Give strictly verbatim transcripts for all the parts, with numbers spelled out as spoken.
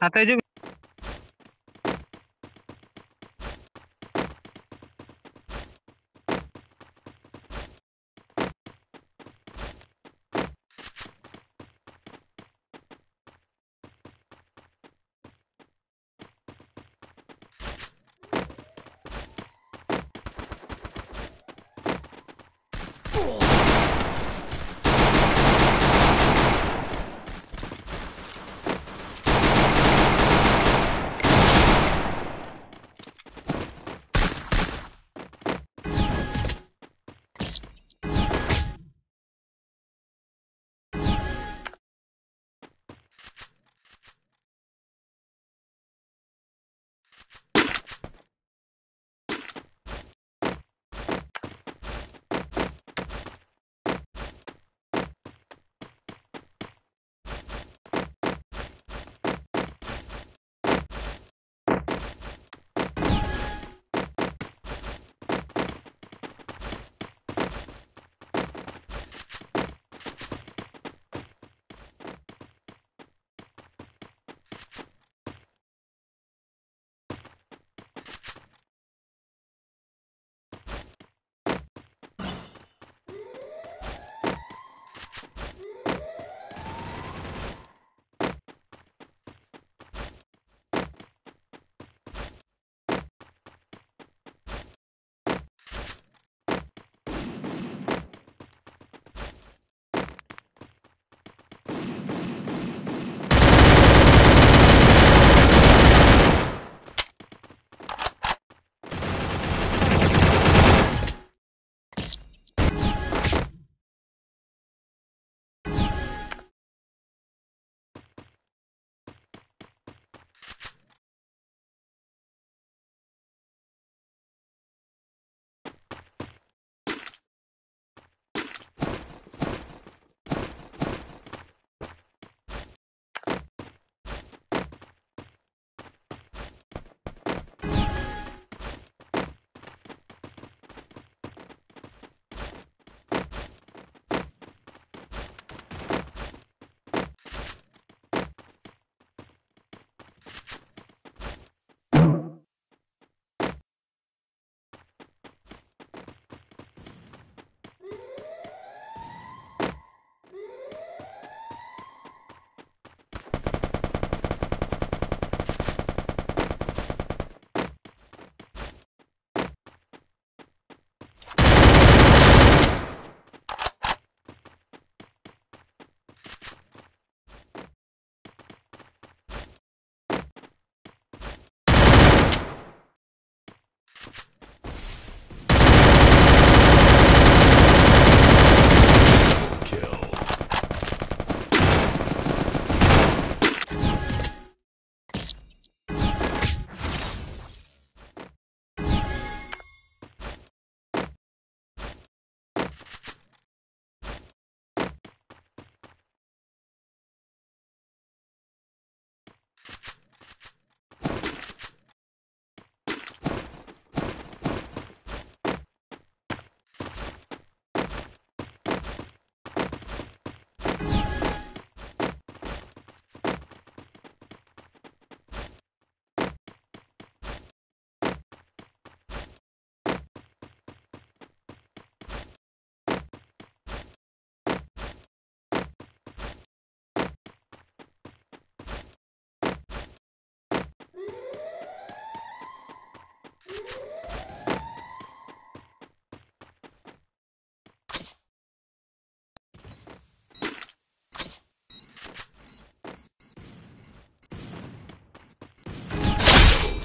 Ataju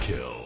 kill.